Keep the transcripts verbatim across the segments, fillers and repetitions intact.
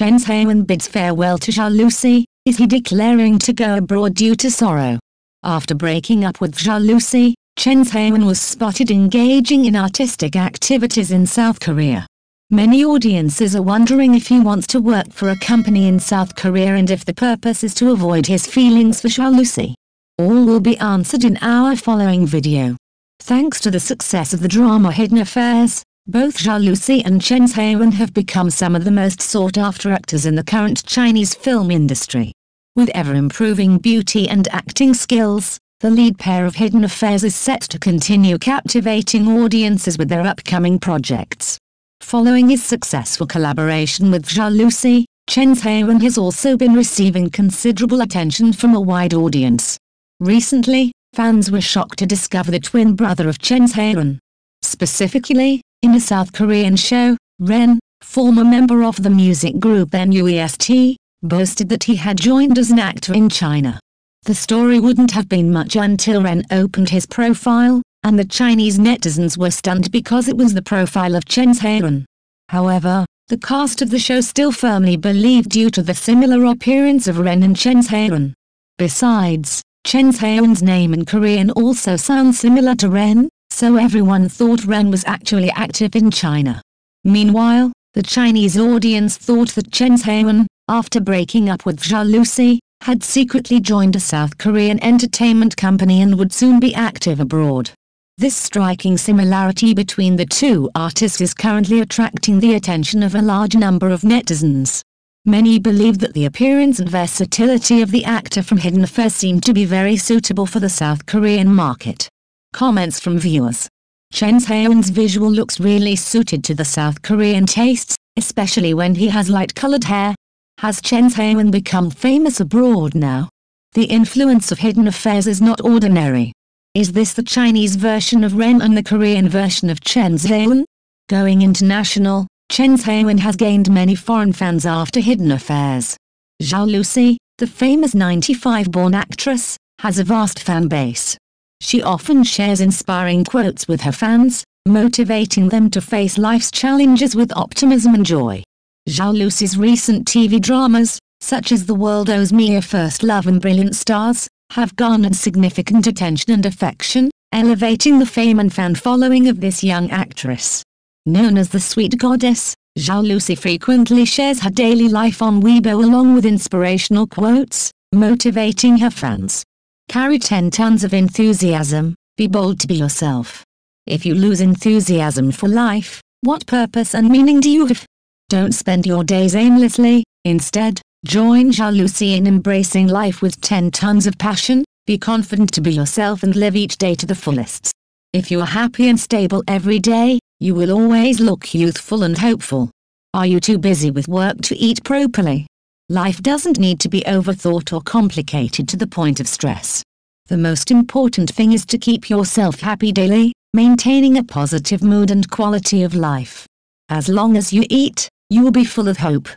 Chen Zheyuan bids farewell to Zhao Lusi, is he declaring to go abroad due to sorrow? After breaking up with Zhao Lusi, Chen Zheyuan was spotted engaging in artistic activities in South Korea. Many audiences are wondering if he wants to work for a company in South Korea and if the purpose is to avoid his feelings for Zhao Lusi. All will be answered in our following video. Thanks to the success of the drama Hidden Affairs, both Zhao Lusi and Chen Zheyuan have become some of the most sought-after actors in the current Chinese film industry. With ever-improving beauty and acting skills, the lead pair of Hidden Affairs is set to continue captivating audiences with their upcoming projects. Following his successful collaboration with Zhao Lusi, Chen Zheyuan has also been receiving considerable attention from a wide audience. Recently, fans were shocked to discover the twin brother of Chen Zheyuan. Specifically, in a South Korean show, Ren, former member of the music group N U E S T, boasted that he had joined as an actor in China. The story wouldn't have been much until Ren opened his profile, and the Chinese netizens were stunned because it was the profile of Chen Zheyuan. However, the cast of the show still firmly believed due to the similar appearance of Ren and Chen Zheyuan. Besides, Chen Zheyuan's name in Korean also sounds similar to Ren, so everyone thought Ren was actually active in China. Meanwhile, the Chinese audience thought that Chen Zheyuan, after breaking up with Zhao Lusi, had secretly joined a South Korean entertainment company and would soon be active abroad. This striking similarity between the two artists is currently attracting the attention of a large number of netizens. Many believe that the appearance and versatility of the actor from Hidden Affairs seem to be very suitable for the South Korean market. Comments from viewers. Chen Zheyuan's visual looks really suited to the South Korean tastes, especially when he has light-colored hair. Has Chen Zheyuan become famous abroad now? The influence of Hidden Affairs is not ordinary. Is this the Chinese version of Ren and the Korean version of Chen Zheyuan? Going international, Chen Zheyuan has gained many foreign fans after Hidden Affairs. Zhao Lusi, the famous ninety-five-born actress, has a vast fan base. She often shares inspiring quotes with her fans, motivating them to face life's challenges with optimism and joy. Zhao Lusi's recent T V dramas, such as The World Owes Me a First Love and Brilliant Stars, have garnered significant attention and affection, elevating the fame and fan following of this young actress. Known as the Sweet Goddess, Zhao Lusi frequently shares her daily life on Weibo along with inspirational quotes, motivating her fans. Carry ten tons of enthusiasm, be bold to be yourself. If you lose enthusiasm for life, what purpose and meaning do you have? Don't spend your days aimlessly, instead, join Zhao Lusi in embracing life with ten tons of passion, be confident to be yourself and live each day to the fullest. If you are happy and stable every day, you will always look youthful and hopeful. Are you too busy with work to eat properly? Life doesn't need to be overthought or complicated to the point of stress. The most important thing is to keep yourself happy daily, maintaining a positive mood and quality of life. As long as you eat, you will be full of hope.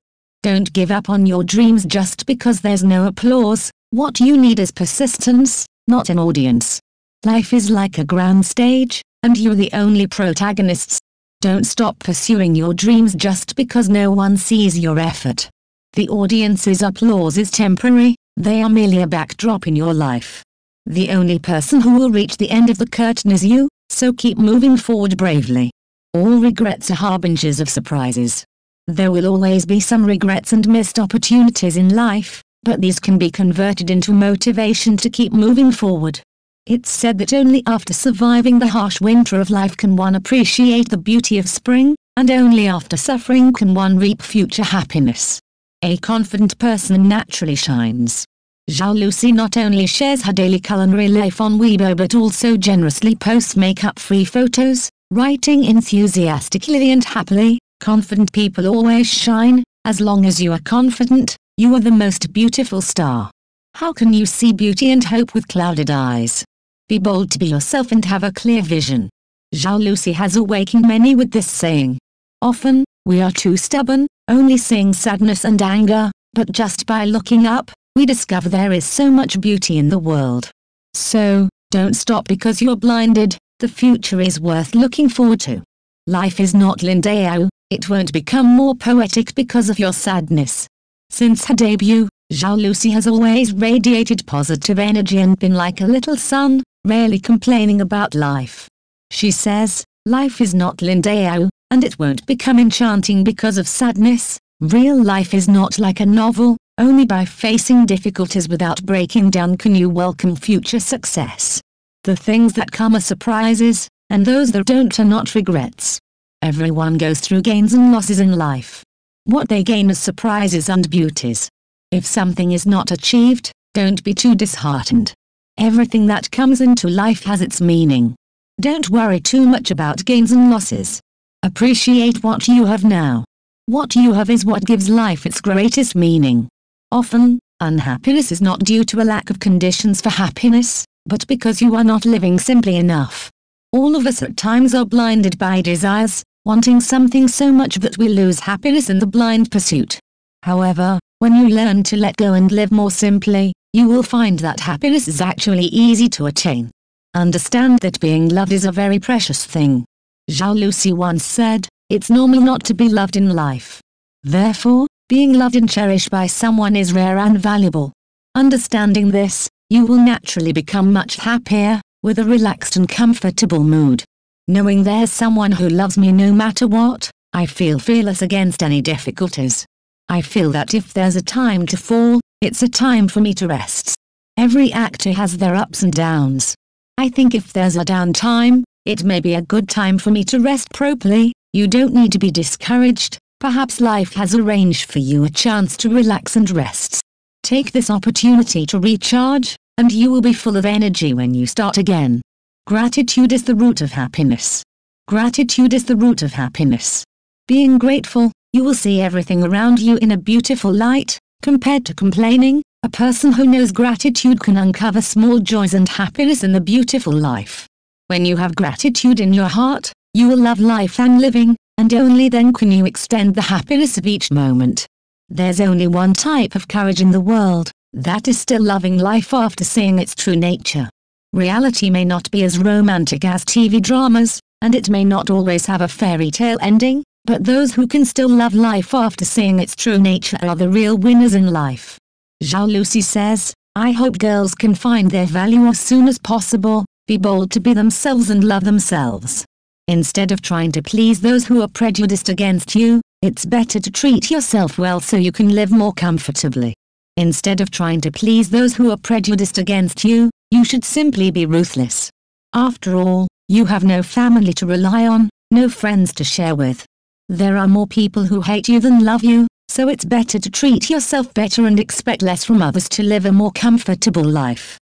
Don't give up on your dreams just because there's no applause. What you need is persistence, not an audience. Life is like a grand stage, and you're the only protagonists. Don't stop pursuing your dreams just because no one sees your effort. The audience's applause is temporary, they are merely a backdrop in your life. The only person who will reach the end of the curtain is you, so keep moving forward bravely. All regrets are harbingers of surprises. There will always be some regrets and missed opportunities in life, but these can be converted into motivation to keep moving forward. It's said that only after surviving the harsh winter of life can one appreciate the beauty of spring, and only after suffering can one reap future happiness. A confident person naturally shines. Zhao Lusi not only shares her daily culinary life on Weibo but also generously posts makeup-free photos, writing enthusiastically and happily. Confident people always shine. As long as you are confident, you are the most beautiful star. How can you see beauty and hope with clouded eyes? Be bold to be yourself and have a clear vision. Zhao Lusi has awakened many with this saying. Often, we are too stubborn, only seeing sadness and anger, but just by looking up, we discover there is so much beauty in the world. So, don't stop because you're blinded. The future is worth looking forward to. Life is not linear. It won't become more poetic because of your sadness. Since her debut, Zhao Lusi has always radiated positive energy and been like a little sun, rarely complaining about life. She says, life is not Lindao, and it won't become enchanting because of sadness. Real life is not like a novel, only by facing difficulties without breaking down can you welcome future success. The things that come are surprises, and those that don't are not regrets. Everyone goes through gains and losses in life. What they gain is surprises and beauties. If something is not achieved, don't be too disheartened. Everything that comes into life has its meaning. Don't worry too much about gains and losses. Appreciate what you have now. What you have is what gives life its greatest meaning. Often, unhappiness is not due to a lack of conditions for happiness, but because you are not living simply enough. All of us at times are blinded by desires, wanting something so much that we lose happiness in the blind pursuit. However, when you learn to let go and live more simply, you will find that happiness is actually easy to attain. Understand that being loved is a very precious thing. Zhao Lusi once said, it's normal not to be loved in life. Therefore, being loved and cherished by someone is rare and valuable. Understanding this, you will naturally become much happier, with a relaxed and comfortable mood. Knowing there's someone who loves me no matter what, I feel fearless against any difficulties. I feel that if there's a time to fall, it's a time for me to rest. Every actor has their ups and downs. I think if there's a down time, it may be a good time for me to rest properly. You don't need to be discouraged, perhaps life has arranged for you a chance to relax and rest. Take this opportunity to recharge, and you will be full of energy when you start again. Gratitude is the root of happiness. Gratitude is the root of happiness. Being grateful, you will see everything around you in a beautiful light, compared to complaining. A person who knows gratitude can uncover small joys and happiness in the beautiful life. When you have gratitude in your heart, you will love life and living, and only then can you extend the happiness of each moment. There's only one type of courage in the world, that is still loving life after seeing its true nature. Reality may not be as romantic as T V dramas, and it may not always have a fairy tale ending, but those who can still love life after seeing its true nature are the real winners in life. Zhao Lusi says, I hope girls can find their value as soon as possible, be bold to be themselves and love themselves. Instead of trying to please those who are prejudiced against you, it's better to treat yourself well so you can live more comfortably. Instead of trying to please those who are prejudiced against you, you should simply be ruthless. After all, you have no family to rely on, no friends to share with. There are more people who hate you than love you, so it's better to treat yourself better and expect less from others to live a more comfortable life.